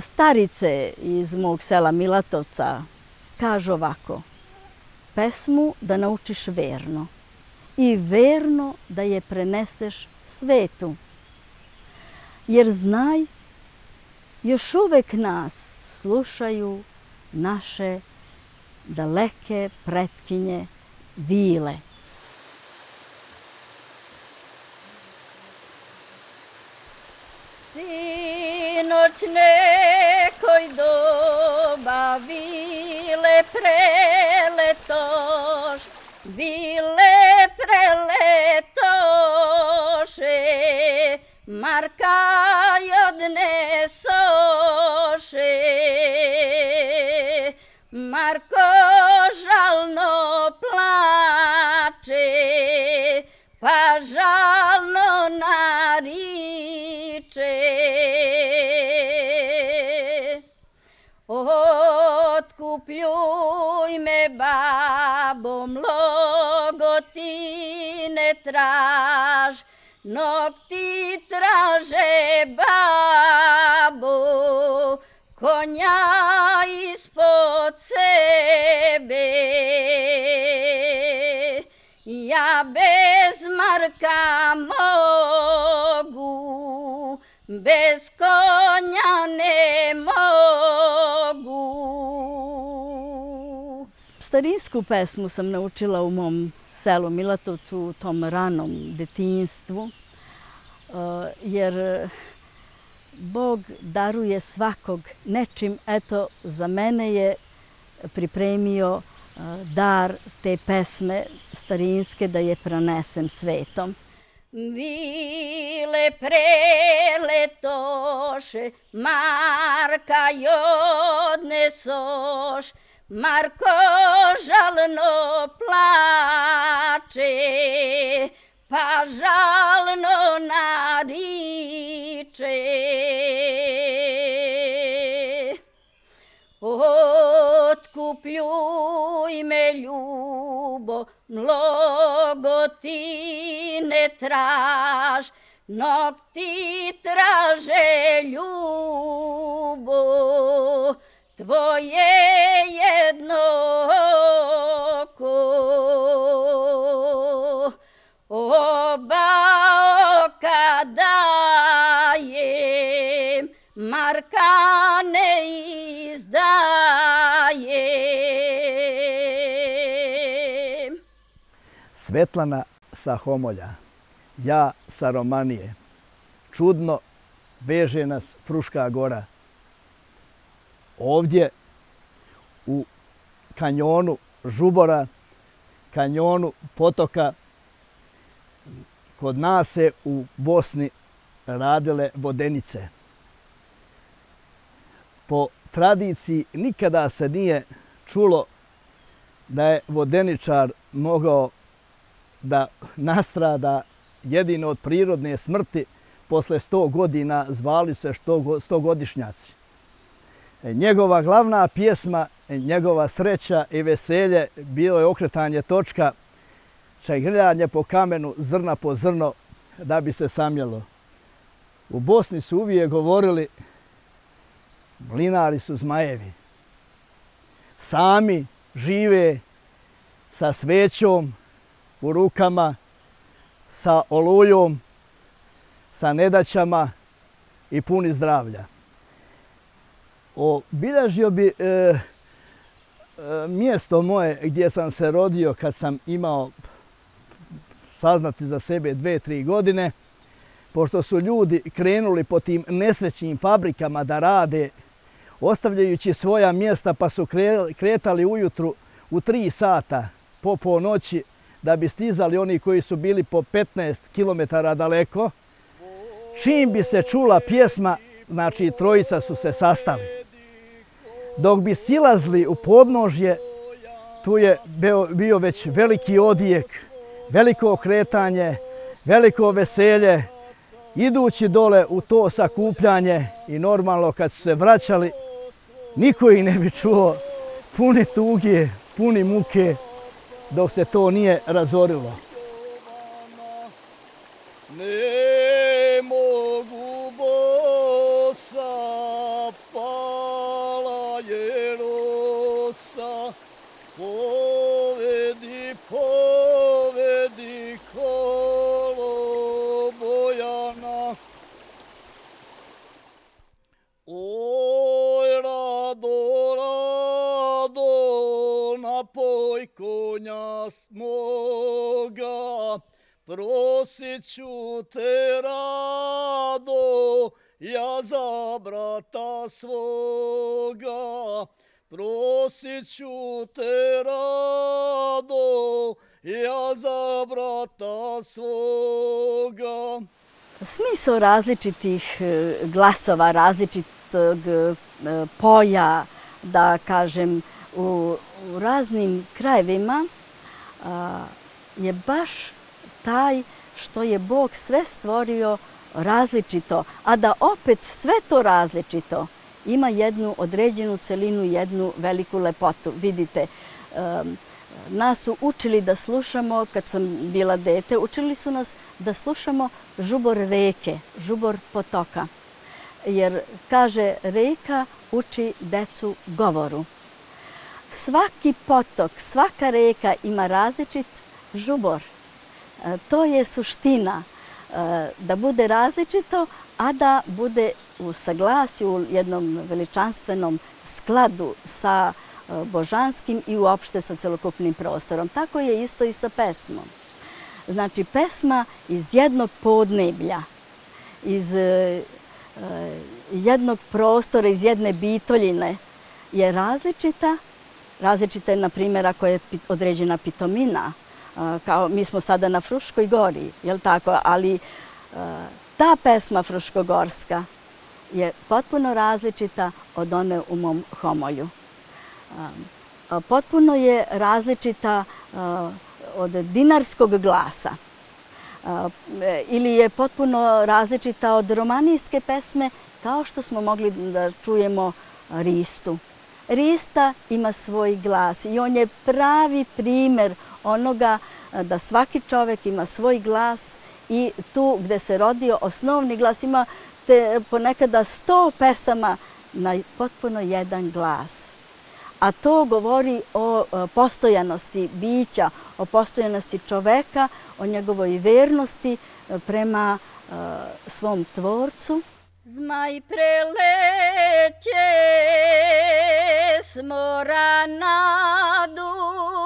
Starice iz mog sela Milatovca kažu ovako: pesmu da naučiš verno i verno da je preneseš svetu. Jer znaj, još uvek nas slušaju naše daleke pretkinje vile. Sinoć nekoj doba vile preletoš, vile preletoše, Marka odnesoše, Marko žalno plače, pa žalno nariče. Otkupljuj me, babo, mnogo ti ne traž, nokti traže, babo, konja ispod sebe. Ja bez Marka mogu, bez konja ne mogu. Starinsku pesmu sam naučila u mom selu Milatovcu u tom ranom detinjstvu, jer Bog daruje svakog nečim. Eto, za mene je pripremio dar te pesme starinske da je prenesem svetom. Vile preletoše, Marka odnesoš, Marko žalno plače, pa žalno nariče. Otkupljuj me, ljubo, mnogo ti ne traž, nokti traže, ljubo, tvoje jedno oko. Oba oka dajem, Marka ne izdajem. Svetlana sa Homolja, ja sa Romanije. Čudno veže nas Fruška Gora. Ovdje u kanjonu Žubora, kanjonu Potoka, kod nas se u Bosni radile vodenice. Po tradiciji nikada se nije čulo da je vodeničar mogao da nastrada jedino od prirodne smrti. Posle 100 godina zvali se 100-godišnjaci. Njegova glavna pjesma, njegova sreća i veselje bilo je okretanje točka, čegrljanje po kamenu, zrna po zrno, da bi se samljelo. U Bosni su uvijek govorili, mlinari su zmajevi. Sami žive sa svećom u rukama, sa olujom, sa nedaćama i puni zdravlja. Obilježio bi mjesto moje gdje sam se rodio kad sam imao saznati za sebe 2-3 godine, pošto su ljudi krenuli po tim nesrećnim fabrikama da rade, ostavljajući svoja mjesta, pa su kretali ujutru u 3 sata po ponoći da bi stizali oni koji su bili po 15 km daleko. Čim bi se čula pjesma, znači trojica su se sastali. Dok bi silazli u podnožje, tu je bio već veliki odijek, veliko okretanje, veliko veselje, idući dole u to sakupljanje i normalno kad su se vraćali, niko ih ne bi čuo, puni tuge, puni muke, dok se to nije razorilo. Ne mogu bosa pa spasa, povedi, povedi kolo Bojana. Oj, rado, rado, napoj konja smoga, prosit ću te rado, ja za brata svoga. Prosit ću te rado, ja za brata svoga. Smisao različitih glasova, različitog poja, da kažem, u raznim krajevima je baš taj što je Bog sve stvorio različito, a da opet sve to različito ima jednu određenu celinu, jednu veliku lepotu. Vidite, nas su učili da slušamo, kad sam bila dete, učili su nas da slušamo žubor reke, žubor potoka. Jer, kaže, reka uči decu govoru. Svaki potok, svaka reka ima različit žubor. To je suština, da bude različito, a da bude u saglasju, u jednom veličanstvenom skladu sa božanskim i uopšte sa celokupnim prostorom. Tako je isto i sa pesmom. Znači, pesma iz jednog podneblja, iz jednog prostora, iz jedne bitoljine je različita. Različita je, na primjer, ako je određena pitomina, kao mi smo sada na Fruškoj Gori, jel tako, ali ta pesma fruškogorska je potpuno različita od one u mom Homolju. Potpuno je različita od dinarskog glasa ili je potpuno različita od romanijske pesme, kao što smo mogli da čujemo Ristu. Rista ima svoj glas i on je pravi primjer onoga da svaki čovjek ima svoj glas i tu gdje se rodio osnovni glas ima ponekada 100 pesama na potpuno jedan glas. A to govori o postojanosti bića, o postojanosti čoveka, o njegovoj vernosti prema svom tvorcu. Zmaj preleće s mora na Dunavo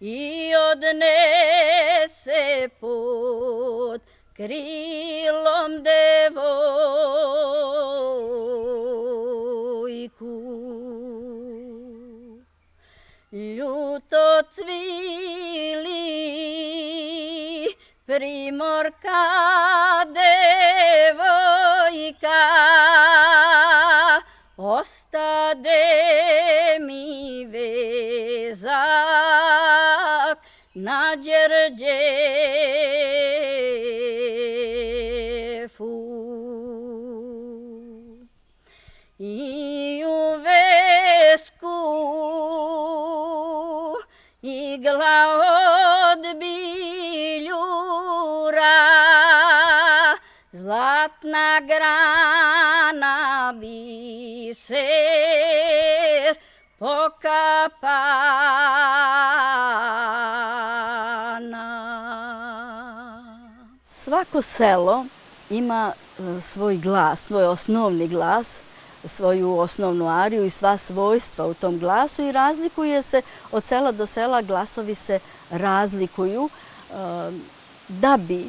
i odnese pod krilom devojku. Ljuto cvili primorka devojka, ostade mi vezak na Đerđefu. I u vesku igla od biljura, zlatna grana bi se pokapana. Svako selo ima svoj glas, svoj osnovni glas, svoju osnovnu ariju i sva svojstva u tom glasu i razlikuje se od sela do sela, glasovi se razlikuju da bi,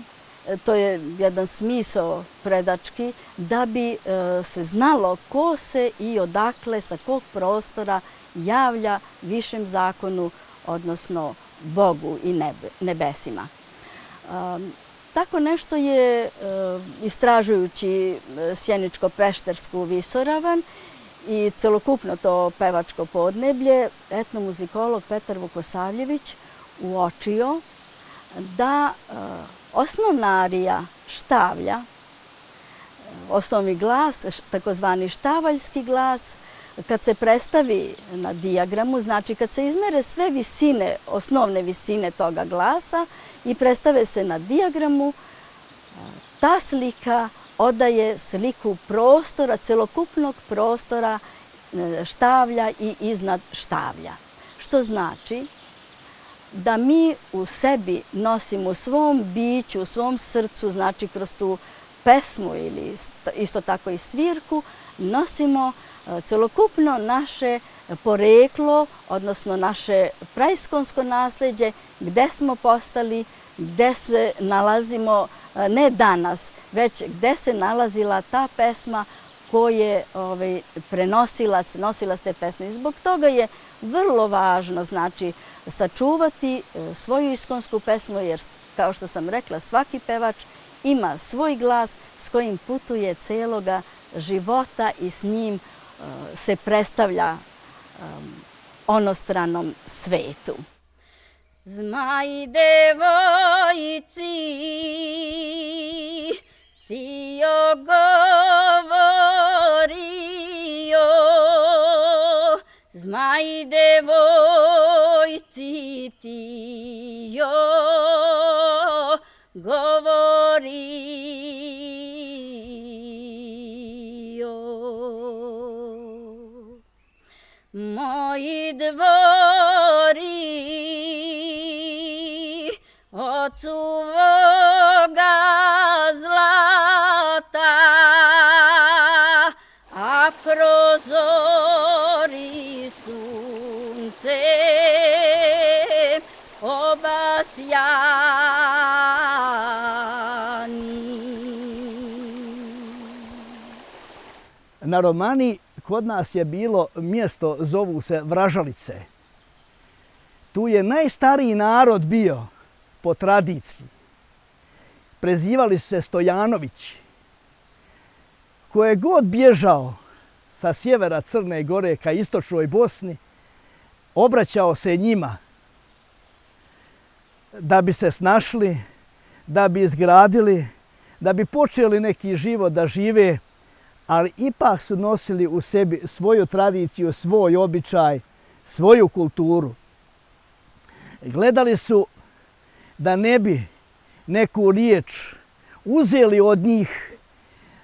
to je jedan smisao predački, da bi se znalo ko se i odakle, sa kog prostora javlja višem zakonu, odnosno Bogu i nebesima. Tako nešto je, istražujući Sjeničko-Peštersku Visoravan i celokupno to pevačko podneblje, etnomuzikolog Petar Vukosavljević uočio da osnovna arija štavlja, osnovni glas, takozvani štavaljski glas, kad se predstavi na dijagramu, znači kad se izmere sve visine, osnovne visine toga glasa i predstave se na dijagramu, ta slika odaje sliku prostora, celokupnog prostora štavlja i iznad štavlja. Što znači da mi u sebi nosimo, u svom biću, u svom srcu, znači kroz tu pesmu ili isto tako i svirku, nosimo celokupno naše poreklo, odnosno naše prajskonsko nasleđe, gde smo postali, gde se nalazimo, ne danas, već gde se nalazila ta pesma ko je prenosilac, nosilac te pesme. I zbog toga je vrlo važno, znači, sačuvati svoju iskonsku pesmu, jer, kao što sam rekla, svaki pevač ima svoj glas s kojim putuje celoga života i s njim se predstavlja onostranom svetu. Zmaj devojci, ti joj govorio, zmaj devojci, ti joj govorio. Moji dvori od svoga zlata, a prozori suncem obasjani. Na Romaniji kod nas je bilo mjesto, zovu se Vražalice. Tu je najstariji narod bio po tradiciji. Prezivali su se Stojanovići. Ko je god bježao sa sjevera Crne Gore ka istočnoj Bosni, obraćao se njima da bi se snašli, da bi izgradili, da bi počeli neki život da žive, ali ipak su nosili u sebi svoju tradiciju, svoj običaj, svoju kulturu. Gledali su da ne bi neku riječ uzeli od njih,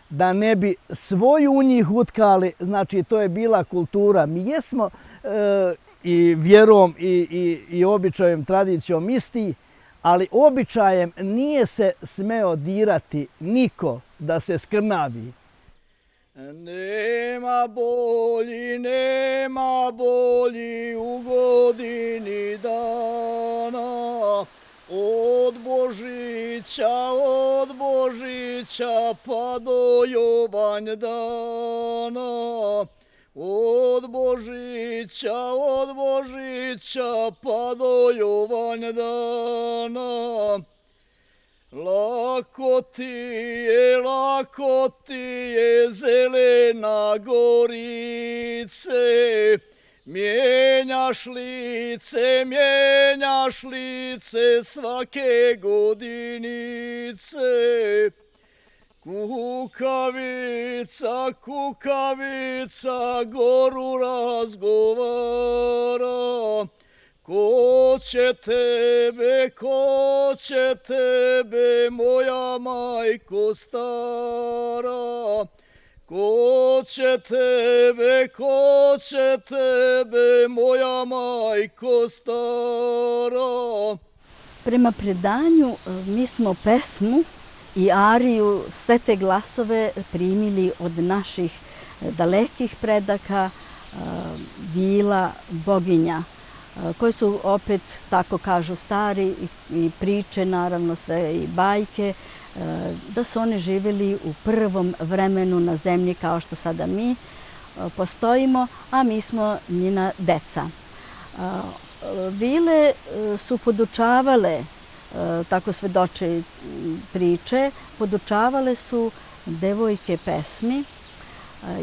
da ne bi svoju u njih utkali. Znači, to je bila kultura. Mi jesmo i vjerom i običajem, tradicijom isti, ali običajem nije se smeo dirati niko da se skrnavi. Nema bolji u godini dana od Božića pa do Jobanj dana. Od Božića pa do Jobanj dana. Lako ti je zelena gorice, mijenjaš lice svake godinice. Kukavica goru razgovara, ko će tebe, moja majko stara. Ko će tebe, moja majko stara. Prema predanju mi smo pesmu i ariju, sve te glasove primili od naših dalekih predaka, vila, boginja, koji su opet, tako kažu stari, i priče, naravno sve i bajke, da su one živjeli u prvom vremenu na zemlji kao što sada mi postojimo, a mi smo njina deca. Vile su podučavale, tako svedoče priče, podučavale su devojke pesmi,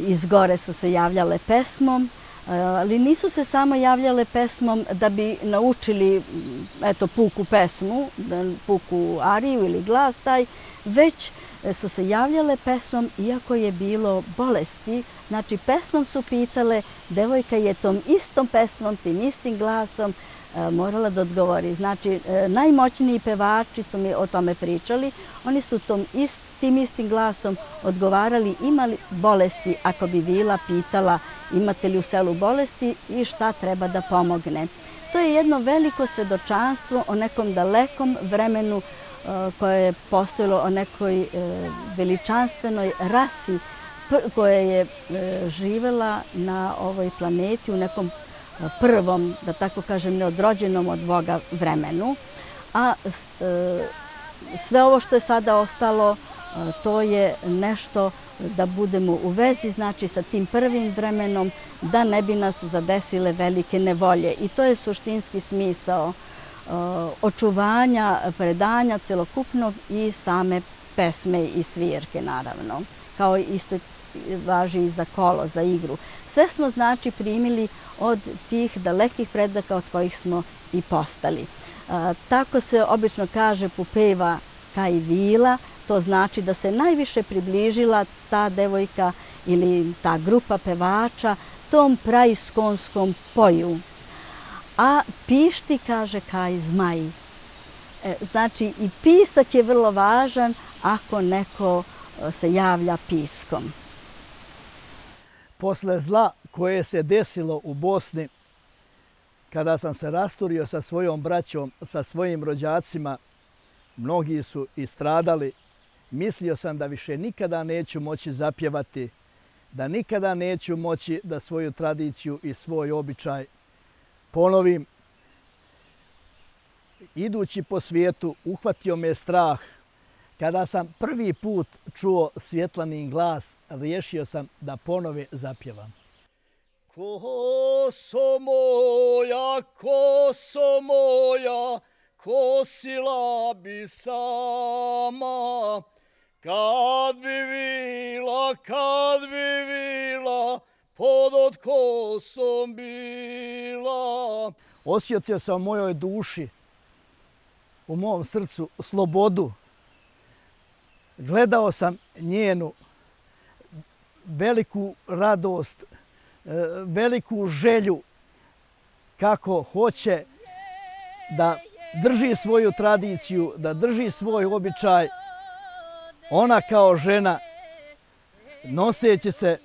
iz gore su se javljale pesmom, ali nisu se samo javljale pesmom da bi naučili puku pesmu, puku ariju ili glas taj, već su se javljale pesmom iako je bilo bolesti. Znači, pesmom su pitale, devojka je tom istom pesmom, tim istim glasom morala da odgovori. Znači, najmoćniji pevači su mi o tome pričali. Oni su tim istim glasom odgovarali imali bolesti ako bi vila pitala imate li u selu bolesti i šta treba da pomogne. To je jedno veliko svedočanstvo o nekom dalekom vremenu koje je postojilo, o nekoj veličanstvenoj rasi koja je živela na ovoj planeti u nekom prvom, da tako kažem, neodrođenom od Boga vremenu. A sve ovo što je sada ostalo, to je nešto da budemo u vezi, znači, sa tim prvim vremenom, da ne bi nas zadesile velike nevolje. I to je suštinski smisao očuvanja, predanja celokupnog i same pesme i svirke, naravno. Kao isto važi i za kolo, za igru. Sve smo, znači, primili od tih dalekih predaka od kojih smo i postali. Tako se obično kaže popeva kaj vila, to znači da se najviše približila ta devojka ili ta grupa pevača tom praiskonskom poju. A pišti, kaže, kaj zmaj. Znači, i pisak je vrlo važan ako neko se javlja piskom. Posle zla koje se desilo u Bosni, kada sam se rasturio sa svojom braćom, sa svojim rođacima, mnogi su i stradali, mislio sam da više nikada neću moći zapjevati, da nikada neću moći da svoju tradiciju i svoj običaj ponovim. Idući po svijetu, uhvatio me strah. Kada sam prvi put čuo Svjetlanin glas, riješio sam da ponove zapjevam. Koso moja, kosila bi sama. Kad bi vila, pod od kosom bila. Osjetio sam u mojoj duši, u mom srcu, slobodu. Gledao sam njenu veliku radost, veliku želju kako hoće da drži svoju tradiciju, da drži svoj običaj. Ona kao žena, noseći se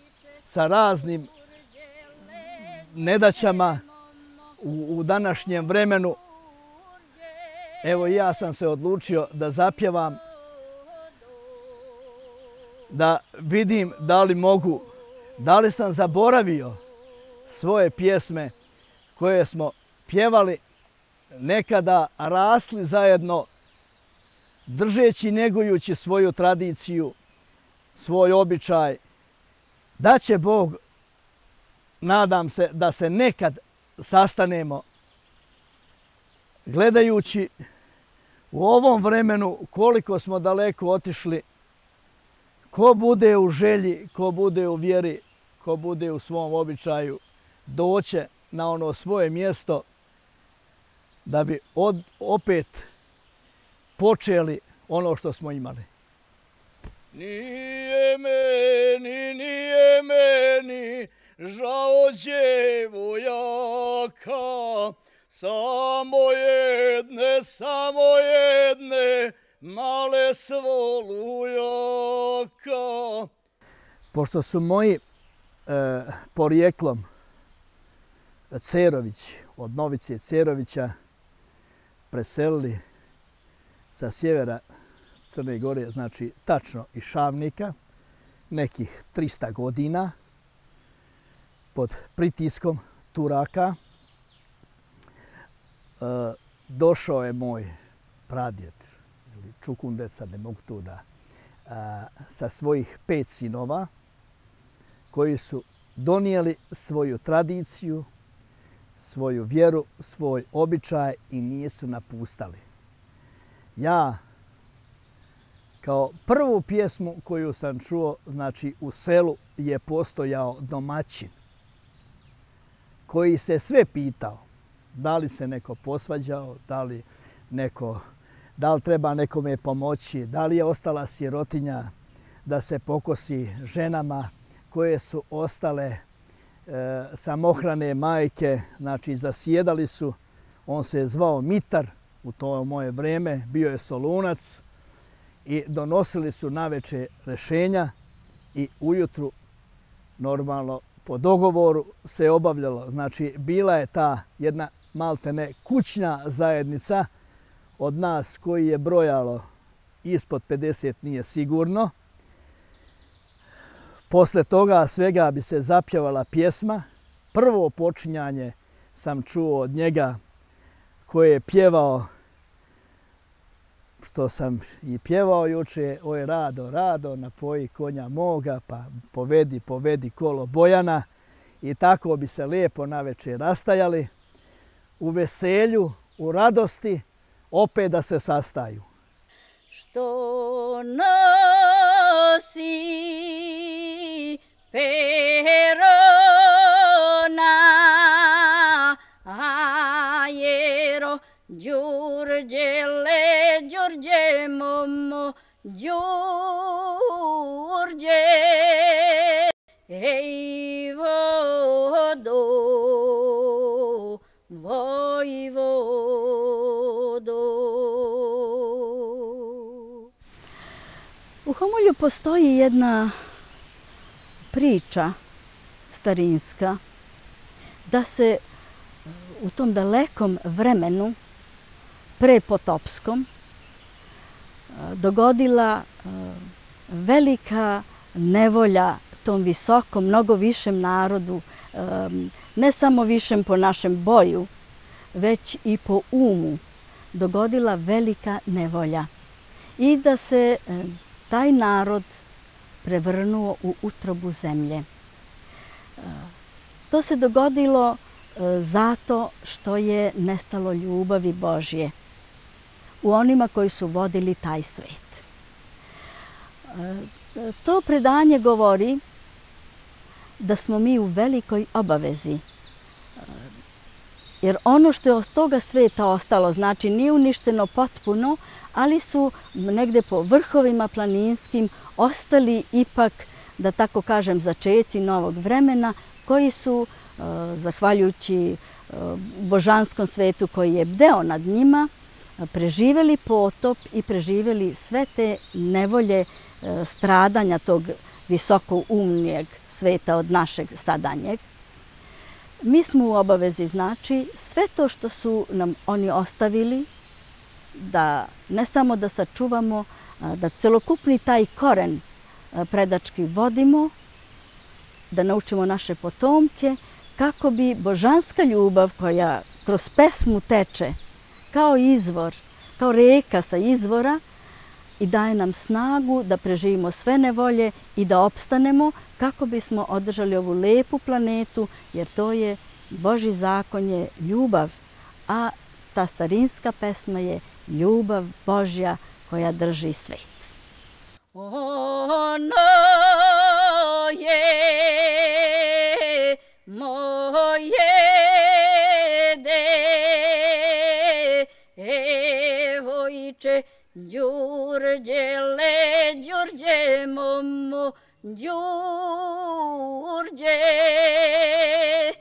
sa raznim nedaćama u današnjem vremenu. Evo, ja sam se odlučio da zapjevam, da vidim da li mogu, da li sam zaboravio svoje pjesme koje smo pjevali nekada, rasli zajedno, držeći i negujući svoju tradiciju, svoj običaj. Da će Bog, nadam se, da se nekad sastanemo, gledajući u ovom vremenu koliko smo daleko otišli. Ko bude u želji, ko bude u vjeri, ko bude u svom običaju, doće na ono svoje mjesto da bi opet počeli ono što smo imali. Nije meni žao djevojaka, samo jedne, male svolujaka. Pošto su moji porijeklom Cerović, od Novice Cerovića, preselili sa sjevera Crne Gore, znači tačno iz Šavnika, nekih 300 godina, pod pritiskom Turaka, došao je moj pradjed, Čukundeca, ne mogu to da, sa svojih 5 sinova koji su donijeli svoju tradiciju, svoju vjeru, svoj običaj i nisu napustali. Ja, kao prvu pjesmu koju sam čuo, znači u selu je postojao domaćin koji se sve pitao, da li se neko posvađao, da li treba nekome pomoći, da li je ostala sirotinja da se pokosi ženama koje su ostale samohrane majke, znači zasjedali su. On se je zvao Mitar, u to moje vrijeme, bio je Solunac i donosili su naveče rješenja i ujutru normalno po dogovoru se obavljalo. Znači, bila je ta jedna maltene kućna zajednica od nas koji je brojalo ispod 50 nije sigurno. Posle toga svega bi se zapjevala pjesma. Prvo počinjanje sam čuo od njega koje je pjevao, što sam i pjevao juče, oj Rado, Rado, napoji konja moga, pa povedi, povedi kolo Bojana. I tako bi se lijepo naveče rastajali. U veselju, u radosti, opet da se sastaju. Što nosi perona, ajero, Đurđele, Đurđe momo, Đurđe, ej vodo, vojvodo. U Homolju postoji jedna priča starinska da se u tom dalekom vremenu prepotopskom dogodila velika nevolja tom visokom, mnogo višem narodu, ne samo višem po našem boju, već i po umu, dogodila velika nevolja. I da se taj narod prevrnuo u utrobu zemlje. To se dogodilo zato što je nestalo ljubavi Božje u onima koji su vodili taj svet. To predanje govori da smo mi u velikoj obavezi. Jer ono što je od toga sveta ostalo, znači nije uništeno potpuno, ali su negde po vrhovima planinskim ostali ipak, da tako kažem, začeci novog vremena koji su, zahvaljujući božanskom svetu koji je bdeo nad njima, preživeli potop i preživeli sve te nevolje stradanja tog visokoumnijeg sveta od našeg sadanjeg. Mi smo u obavezi, znači, sve to što su nam oni ostavili, da ne samo da sačuvamo, da celokupni taj koren predački vodimo, da naučimo naše potomke, kako bi božanska ljubav koja kroz pesmu teče kao izvor, kao reka sa izvora i daje nam snagu da preživimo sve nevolje i da opstanemo kako bismo održali ovu lepu planetu, jer to je Božji zakon, je ljubav, a ta starinska pesma je ljubav Božja koja drži svet. Ono je moje devojče, Đurđele, Đurđe momo, Đurđe,